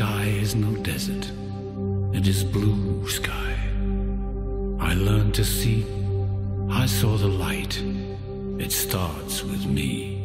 sky is no desert, it is blue sky. I learned to see, I saw the light, it starts with me.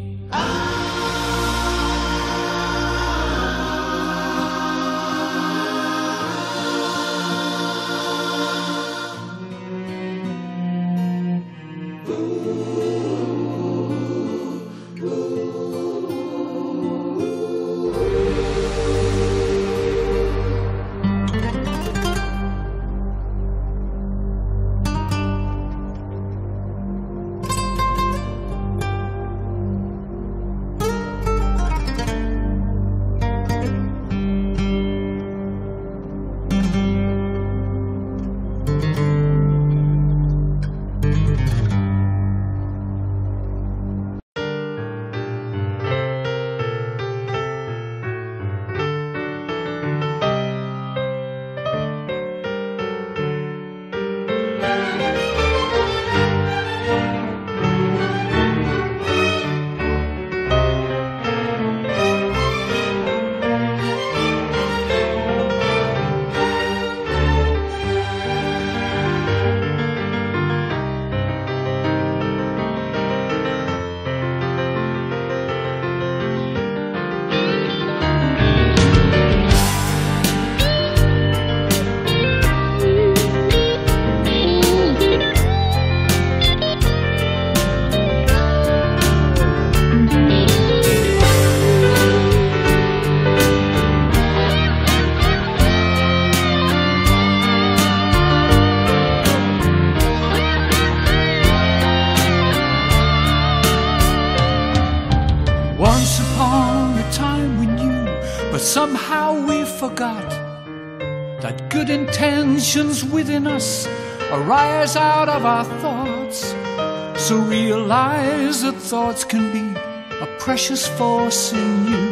Once upon a time we knew, but somehow we forgot that good intentions within us arise out of our thoughts. So realize that thoughts can be a precious force in you,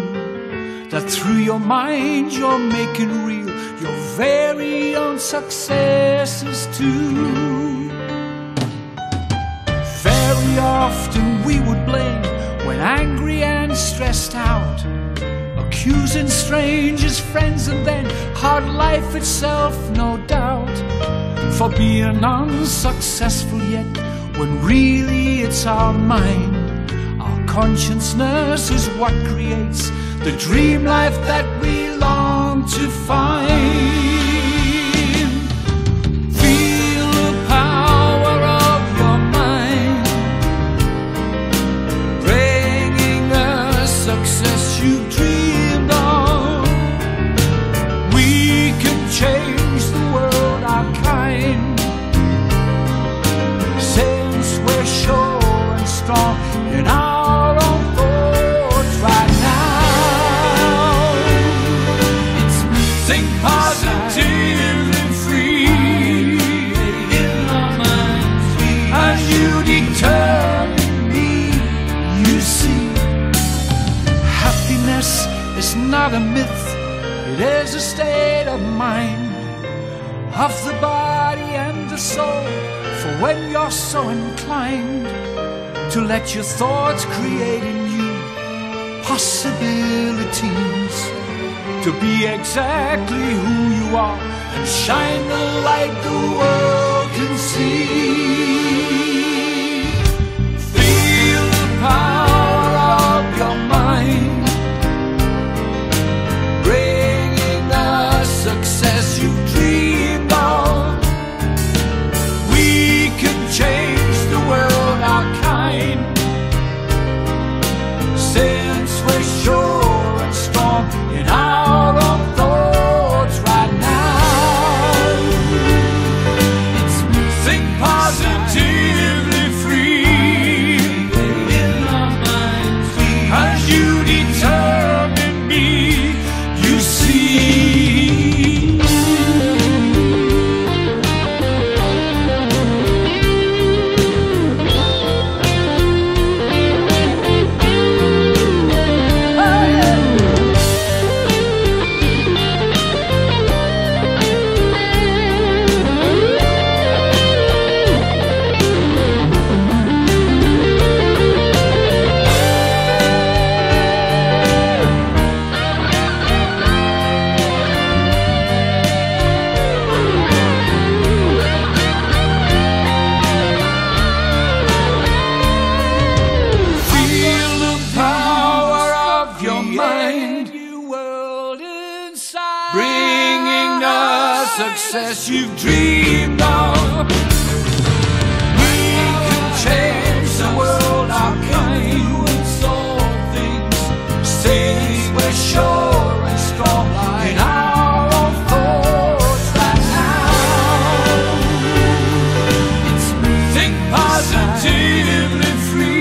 that through your mind you're making real your very own successes too. Very often we would blame when angry and stressed out, accusing strangers, friends, and then hard life itself, no doubt, for being unsuccessful yet, when really it's our mind, our consciousness is what creates the dream life that we long to find. Feel the power of your mind, success you dreamed of. We can change the world, our kind. Since we're sure and strong in our own thoughts right now, think positive and free in our minds, as you determine me, you see. Happiness is not a myth, it is a state of mind, of the body and the soul, for when you're so inclined to let your thoughts create in you possibilities, to be exactly who you are and shine the light the world can see. Feel the power of your mind, success you dreamed of. We can change the world, our kind. Since we're sure and strong in our own thoughts right now, think positive. bringing the success you've dreamed of. We can change the world, our kind would solve things. Cities were sure and strong in our own thoughts right now. Think positively, free.